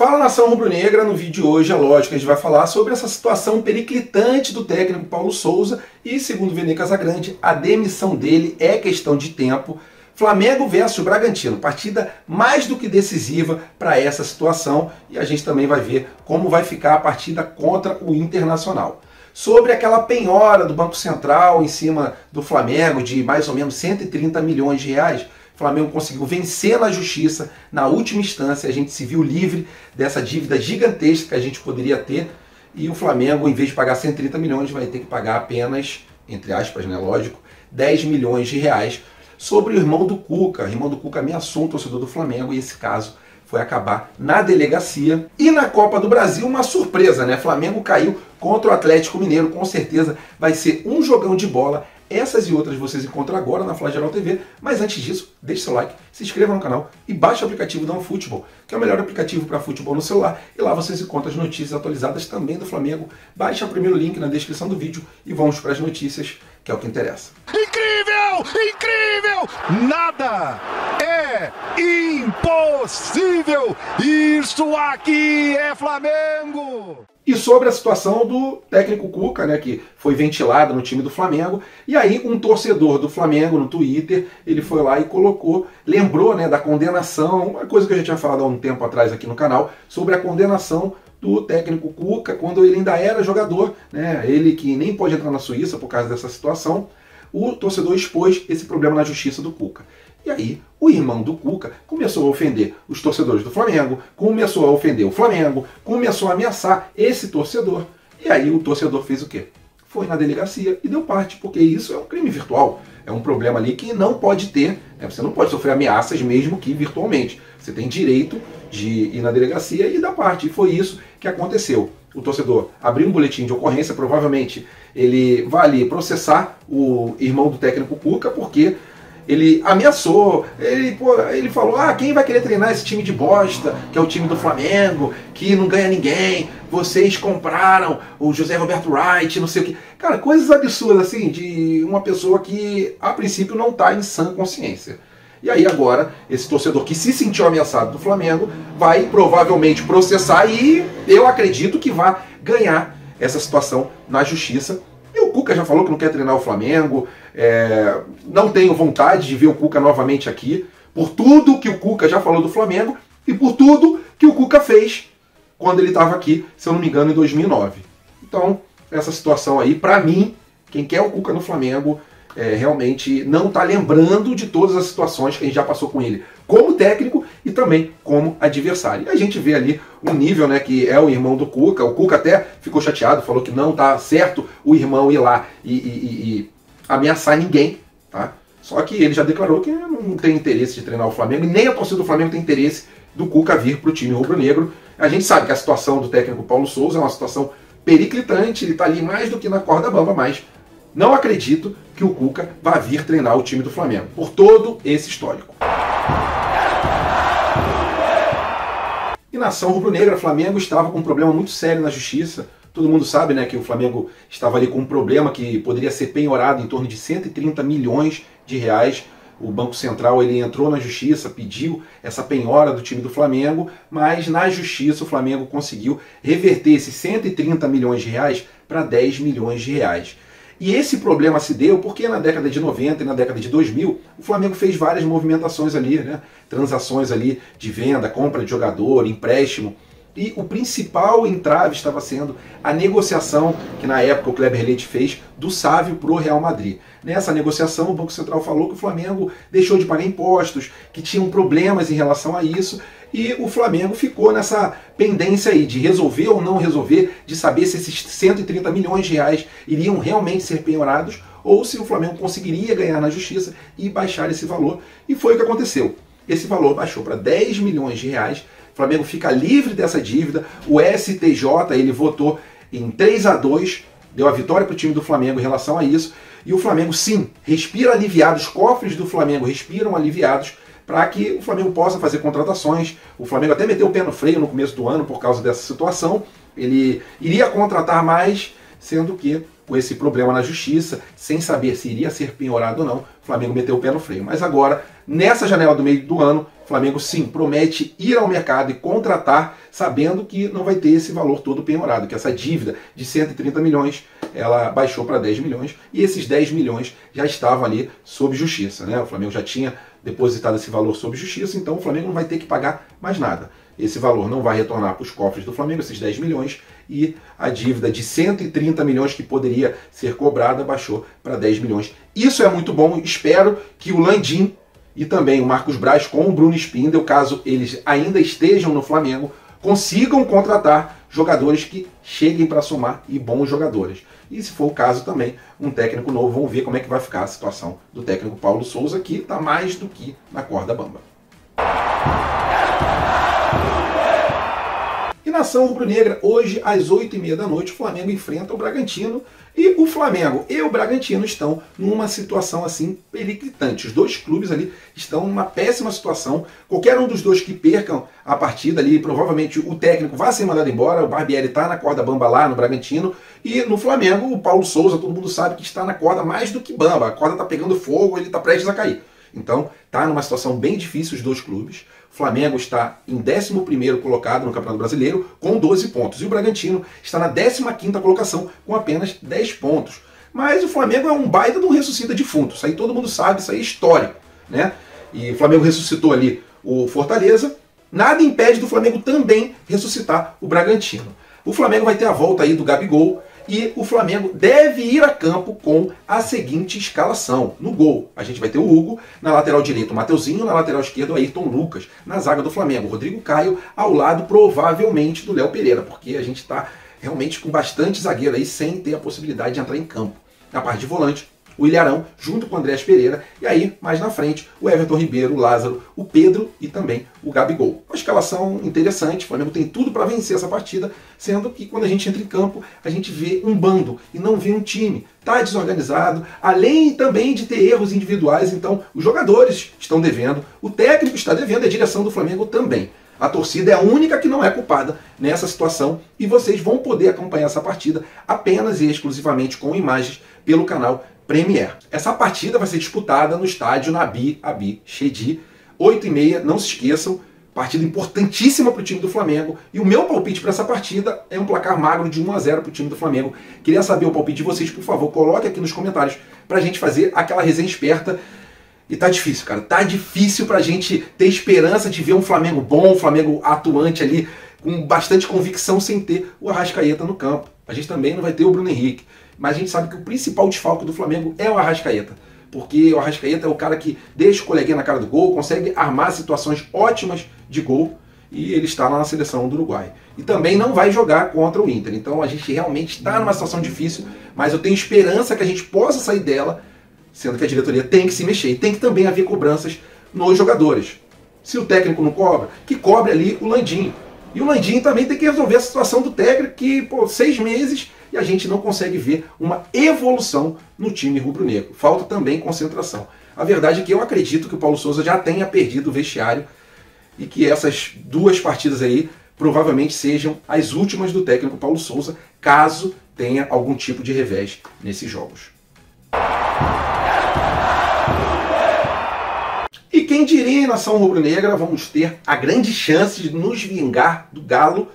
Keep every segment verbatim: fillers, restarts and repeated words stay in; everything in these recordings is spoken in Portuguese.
Fala, nação rubro-negra, no vídeo de hoje, é lógico, a gente vai falar sobre essa situação periclitante do técnico Paulo Souza e, segundo Vinícius Casagrande, a demissão dele é questão de tempo. Flamengo versus Bragantino, partida mais do que decisiva para essa situação, e a gente também vai ver como vai ficar a partida contra o Internacional. Sobre aquela penhora do Banco Central em cima do Flamengo de mais ou menos cento e trinta milhões de reais, o Flamengo conseguiu vencer na justiça, na última instância, a gente se viu livre dessa dívida gigantesca que a gente poderia ter, e o Flamengo, em vez de pagar cento e trinta milhões, vai ter que pagar apenas, entre aspas, né, lógico, dez milhões de reais, sobre o irmão do Cuca. O irmão do Cuca ameaçou um torcedor do Flamengo, e esse caso foi acabar na delegacia. E na Copa do Brasil, uma surpresa, né? Flamengo caiu contra o Atlético Mineiro, com certeza vai ser um jogão de bola. Essas e outras vocês encontram agora na Flagiral T V, mas antes disso, deixe seu like, se inscreva no canal e baixe o aplicativo da OneFootball, que é o melhor aplicativo para futebol no celular, e lá vocês encontram as notícias atualizadas também do Flamengo. Baixe o primeiro link na descrição do vídeo e vamos para as notícias, que é o que interessa. Incrível! Incrível! Nada é impossível! Isso aqui é Flamengo! E sobre a situação do técnico Cuca, né, que foi ventilado no time do Flamengo, e aí um torcedor do Flamengo no Twitter, ele foi lá e colocou, lembrou, né, da condenação, uma coisa que a gente tinha falado há um tempo atrás aqui no canal, sobre a condenação do técnico Cuca, quando ele ainda era jogador, né, ele que nem pode entrar na Suíça por causa dessa situação, o torcedor expôs esse problema na justiça do Cuca. E aí, o irmão do Cuca começou a ofender os torcedores do Flamengo, começou a ofender o Flamengo, começou a ameaçar esse torcedor. E aí o torcedor fez o quê? Foi na delegacia e deu parte, porque isso é um crime virtual. É um problema ali que não pode ter, né? Você não pode sofrer ameaças mesmo que virtualmente. Você tem direito de ir na delegacia e dar parte. E foi isso que aconteceu. O torcedor abriu um boletim de ocorrência, provavelmente ele vai ali processar o irmão do técnico Cuca, porque ele ameaçou, ele, pô, ele falou, ah, quem vai querer treinar esse time de bosta, que é o time do Flamengo, que não ganha ninguém, vocês compraram o José Roberto Wright, não sei o que. Cara, coisas absurdas, assim, de uma pessoa que, a princípio, não está em sã consciência. E aí agora, esse torcedor que se sentiu ameaçado do Flamengo, vai provavelmente processar e eu acredito que vai ganhar essa situação na justiça. E o Cuca já falou que não quer treinar o Flamengo, é, não tenho vontade de ver o Cuca novamente aqui, por tudo que o Cuca já falou do Flamengo e por tudo que o Cuca fez quando ele estava aqui, se eu não me engano, em dois mil e nove. Então, essa situação aí, pra mim, quem quer o Cuca no Flamengo, é, realmente não tá lembrando de todas as situações que a gente já passou com ele, como técnico e também como adversário. E a gente vê ali um nível, né, que é o irmão do Cuca. O Cuca até ficou chateado, falou que não tá certo o irmão ir lá e, e, e ameaçar ninguém, tá? Só que ele já declarou que não tem interesse de treinar o Flamengo, e nem a torcida do Flamengo tem interesse do Cuca vir pro time rubro-negro. A gente sabe que a situação do técnico Paulo Souza é uma situação periclitante, ele tá ali mais do que na corda bamba, mas não acredito que o Cuca vá vir treinar o time do Flamengo, por todo esse histórico. E nação rubro-negra, o Flamengo estava com um problema muito sério na justiça. Todo mundo sabe, né, que o Flamengo estava ali com um problema que poderia ser penhorado em torno de cento e trinta milhões de reais. O Banco Central, ele entrou na justiça, pediu essa penhora do time do Flamengo, mas na justiça o Flamengo conseguiu reverter esses cento e trinta milhões de reais para dez milhões de reais. E esse problema se deu porque na década de noventa e na década de dois mil, o Flamengo fez várias movimentações ali, né? Transações ali de venda, compra de jogador, empréstimo. E o principal entrave estava sendo a negociação que na época o Kleber Leite fez do Sávio para o Real Madrid. Nessa negociação o Banco Central falou que o Flamengo deixou de pagar impostos, que tinham problemas em relação a isso, e o Flamengo ficou nessa pendência aí de resolver ou não resolver, de saber se esses cento e trinta milhões de reais iriam realmente ser penhorados ou se o Flamengo conseguiria ganhar na justiça e baixar esse valor. E foi o que aconteceu. Esse valor baixou para dez milhões de reais, o Flamengo fica livre dessa dívida, o S T J ele votou em três a dois, deu a vitória para o time do Flamengo em relação a isso, e o Flamengo sim, respira aliviado, os cofres do Flamengo respiram aliviados para que o Flamengo possa fazer contratações. O Flamengo até meteu o pé no freio no começo do ano por causa dessa situação, ele iria contratar mais, sendo que com esse problema na justiça, sem saber se iria ser penhorado ou não, o Flamengo meteu o pé no freio. Mas agora, nessa janela do meio do ano, o Flamengo sim promete ir ao mercado e contratar, sabendo que não vai ter esse valor todo penhorado, que essa dívida de cento e trinta milhões, ela baixou para dez milhões, e esses dez milhões já estavam ali sob justiça, né? O Flamengo já tinha depositado esse valor sob justiça, então o Flamengo não vai ter que pagar mais nada. Esse valor não vai retornar para os cofres do Flamengo, esses dez milhões, e a dívida de cento e trinta milhões que poderia ser cobrada baixou para dez milhões. Isso é muito bom, espero que o Landim e também o Marcos Braz com o Bruno Spindel, caso eles ainda estejam no Flamengo, consigam contratar jogadores que cheguem para somar e bons jogadores. E se for o caso também, um técnico novo, vamos ver como é que vai ficar a situação do técnico Paulo Souza, que está mais do que na corda bamba. E nação rubro-negra, hoje às oito e meia da noite, o Flamengo enfrenta o Bragantino. E o Flamengo e o Bragantino estão numa situação assim periclitante. Os dois clubes ali estão numa péssima situação. Qualquer um dos dois que percam a partida ali, provavelmente o técnico vai ser mandado embora. O Barbieri está na corda bamba lá no Bragantino. E no Flamengo, o Paulo Souza, todo mundo sabe que está na corda mais do que bamba. A corda está pegando fogo, ele está prestes a cair. Então, está numa situação bem difícil os dois clubes. O Flamengo está em décimo primeiro colocado no Campeonato Brasileiro com doze pontos. E o Bragantino está na décima quinta colocação com apenas dez pontos. Mas o Flamengo é um baita de um ressuscita defunto. Isso aí todo mundo sabe, isso aí é histórico, né? E o Flamengo ressuscitou ali o Fortaleza. Nada impede do Flamengo também ressuscitar o Bragantino. O Flamengo vai ter a volta aí do Gabigol. E o Flamengo deve ir a campo com a seguinte escalação. No gol, a gente vai ter o Hugo, na lateral direita o Mateuzinho, na lateral esquerda o Ayrton Lucas, na zaga do Flamengo o Rodrigo Caio, ao lado provavelmente do Léo Pereira, porque a gente está realmente com bastante zagueiro aí, sem ter a possibilidade de entrar em campo. Na parte de volante, o Ilharão, junto com o André Pereira, e aí, mais na frente, o Everton Ribeiro, o Lázaro, o Pedro e também o Gabigol. Uma escalação interessante, o Flamengo tem tudo para vencer essa partida, sendo que quando a gente entra em campo, a gente vê um bando e não vê um time. Está desorganizado, além também de ter erros individuais, então os jogadores estão devendo, o técnico está devendo e a direção do Flamengo também. A torcida é a única que não é culpada nessa situação e vocês vão poder acompanhar essa partida apenas e exclusivamente com imagens pelo canal Premier. Essa partida vai ser disputada no estádio Nabi Abi Chedi, oito e meia, não se esqueçam, partida importantíssima para o time do Flamengo, e o meu palpite para essa partida é um placar magro de um a zero para o time do Flamengo. Queria saber o palpite de vocês, por favor, coloque aqui nos comentários para a gente fazer aquela resenha esperta. E tá difícil, cara, tá difícil para a gente ter esperança de ver um Flamengo bom, um Flamengo atuante ali, com bastante convicção, sem ter o Arrascaeta no campo. A gente também não vai ter o Bruno Henrique. Mas a gente sabe que o principal desfalque do Flamengo é o Arrascaeta. Porque o Arrascaeta é o cara que deixa o coleguinha na cara do gol, consegue armar situações ótimas de gol, e ele está lá na seleção do Uruguai. E também não vai jogar contra o Inter. Então a gente realmente está numa situação difícil, mas eu tenho esperança que a gente possa sair dela, sendo que a diretoria tem que se mexer. E tem que também haver cobranças nos jogadores. Se o técnico não cobra, que cobre ali o Landim. E o Landim também tem que resolver a situação do técnico, que, pô, seis meses e a gente não consegue ver uma evolução no time rubro-negro. Falta também concentração. A verdade é que eu acredito que o Paulo Souza já tenha perdido o vestiário e que essas duas partidas aí provavelmente sejam as últimas do técnico Paulo Souza, caso tenha algum tipo de revés nesses jogos. E quem diria, nação rubro-negra, vamos ter a grande chance de nos vingar do Galo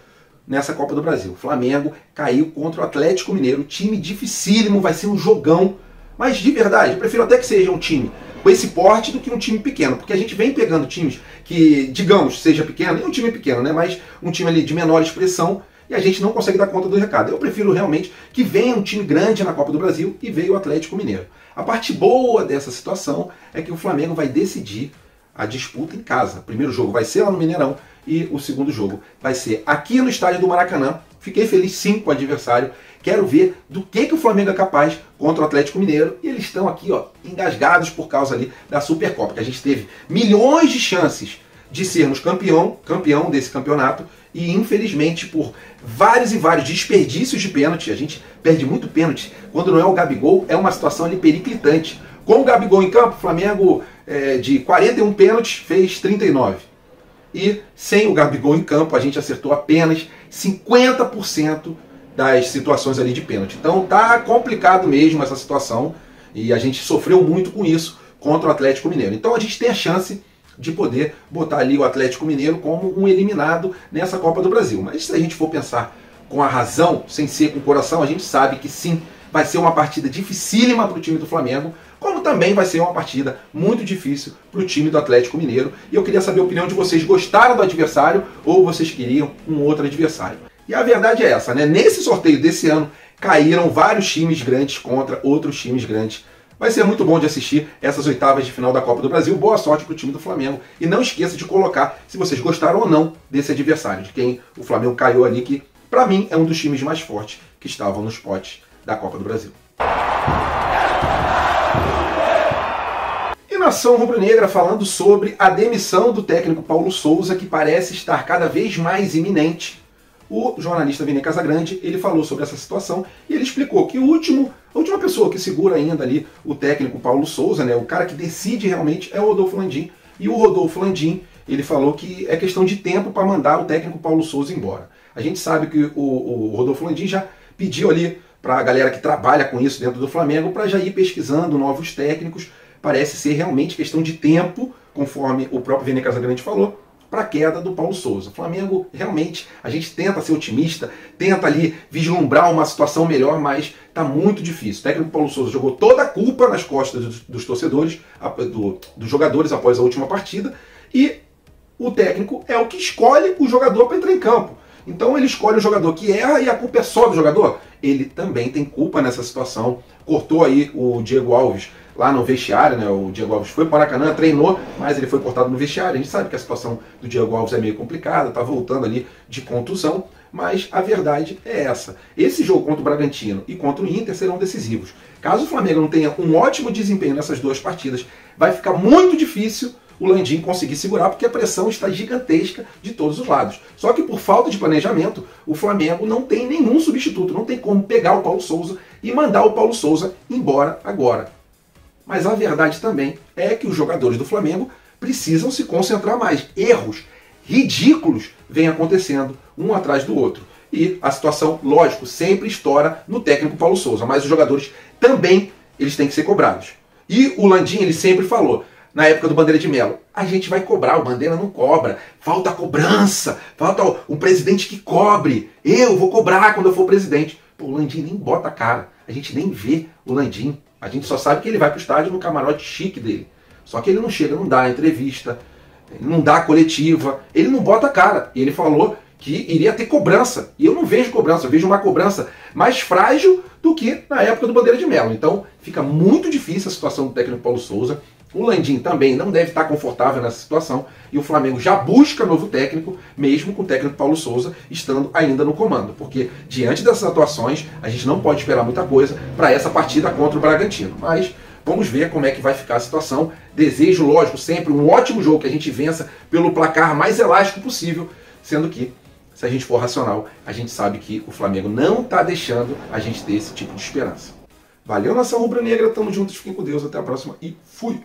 nessa Copa do Brasil. O Flamengo caiu contra o Atlético Mineiro. Time dificílimo, vai ser um jogão. Mas de verdade, eu prefiro até que seja um time com esse porte do que um time pequeno. Porque a gente vem pegando times que, digamos, seja pequeno. Nem um time pequeno, né? Mas um time ali de menor expressão. E a gente não consegue dar conta do recado. Eu prefiro realmente que venha um time grande na Copa do Brasil. E veio o Atlético Mineiro. A parte boa dessa situação é que o Flamengo vai decidir a disputa em casa. O primeiro jogo vai ser lá no Mineirão e o segundo jogo vai ser aqui no estádio do Maracanã. Fiquei feliz sim com o adversário. Quero ver do que, que o Flamengo é capaz contra o Atlético Mineiro. E eles estão aqui, ó, engasgados por causa ali da Supercopa, que a gente teve milhões de chances de sermos campeão, campeão desse campeonato. E infelizmente, por vários e vários desperdícios de pênalti, a gente perde muito pênalti. Quando não é o Gabigol, é uma situação ali periclitante. Com o Gabigol em campo, o Flamengo é, de quarenta e um pênaltis fez trinta e nove. E sem o Gabigol em campo, a gente acertou apenas cinquenta por cento das situações ali de pênalti. Então tá complicado mesmo essa situação e a gente sofreu muito com isso. contra o Atlético Mineiro. Então a gente tem a chance de poder botar ali o Atlético Mineiro como um eliminado nessa Copa do Brasil. Mas se a gente for pensar com a razão, sem ser com o coração, a gente sabe que sim, vai ser uma partida dificílima para o time do Flamengo, como também vai ser uma partida muito difícil para o time do Atlético Mineiro. E eu queria saber a opinião de vocês. Gostaram do adversário ou vocês queriam um outro adversário? E a verdade é essa, né? Nesse sorteio desse ano, caíram vários times grandes contra outros times grandes. Vai ser muito bom de assistir essas oitavas de final da Copa do Brasil. Boa sorte para o time do Flamengo. E não esqueça de colocar se vocês gostaram ou não desse adversário, de quem o Flamengo caiu ali, que para mim é um dos times mais fortes que estavam nos potes da Copa do Brasil. E nação rubro-negra falando sobre a demissão do técnico Paulo Souza, que parece estar cada vez mais iminente. O jornalista Vinícius Casagrande, ele falou sobre essa situação e ele explicou que o último, a última pessoa que segura ainda ali o técnico Paulo Souza, né, o cara que decide realmente é o Rodolfo Landim. E o Rodolfo Landim, ele falou que é questão de tempo para mandar o técnico Paulo Souza embora. A gente sabe que o, o Rodolfo Landim já pediu ali para a galera que trabalha com isso dentro do Flamengo para já ir pesquisando novos técnicos. Parece ser realmente questão de tempo, conforme o próprio Vinícius Casagrande falou, para a queda do Paulo Souza. O Flamengo, realmente, a gente tenta ser otimista, tenta ali vislumbrar uma situação melhor, mas está muito difícil. O técnico Paulo Souza jogou toda a culpa nas costas dos, dos torcedores, do, dos jogadores após a última partida, e o técnico é o que escolhe o jogador para entrar em campo. Então ele escolhe o jogador que erra e a culpa é só do jogador. Ele também tem culpa nessa situação. Cortou aí o Diego Alves lá no vestiário, né? O Diego Alves foi para o Maracanã, treinou, mas ele foi cortado no vestiário. A gente sabe que a situação do Diego Alves é meio complicada, tá voltando ali de contusão, mas a verdade é essa. Esse jogo contra o Bragantino e contra o Inter serão decisivos. Caso o Flamengo não tenha um ótimo desempenho nessas duas partidas, vai ficar muito difícil o Landim conseguir segurar, porque a pressão está gigantesca de todos os lados. Só que por falta de planejamento, o Flamengo não tem nenhum substituto, não tem como pegar o Paulo Souza e mandar o Paulo Souza embora agora. Mas a verdade também é que os jogadores do Flamengo precisam se concentrar mais. Erros ridículos vêm acontecendo um atrás do outro. E a situação, lógico, sempre estoura no técnico Paulo Souza, mas os jogadores também eles têm que ser cobrados. E o Landim ele sempre falou, na época do Bandeira de Melo, a gente vai cobrar, o Bandeira não cobra, falta cobrança, falta um presidente que cobre, eu vou cobrar quando eu for presidente. Pô, o Landim nem bota a cara, a gente nem vê o Landim, a gente só sabe que ele vai pro estádio no camarote chique dele, só que ele não chega, não dá entrevista, não dá coletiva, ele não bota a cara, e ele falou que iria ter cobrança, e eu não vejo cobrança, eu vejo uma cobrança mais frágil do que na época do Bandeira de Melo, então fica muito difícil a situação do técnico Paulo Souza. O Landim também não deve estar confortável nessa situação e o Flamengo já busca novo técnico, mesmo com o técnico Paulo Souza estando ainda no comando. Porque diante dessas atuações, a gente não pode esperar muita coisa para essa partida contra o Bragantino. Mas vamos ver como é que vai ficar a situação. Desejo, lógico, sempre um ótimo jogo, que a gente vença pelo placar mais elástico possível, sendo que, se a gente for racional, a gente sabe que o Flamengo não está deixando a gente ter esse tipo de esperança. Valeu, nação rubro-negra, tamo juntos, fiquem com Deus, até a próxima e fui!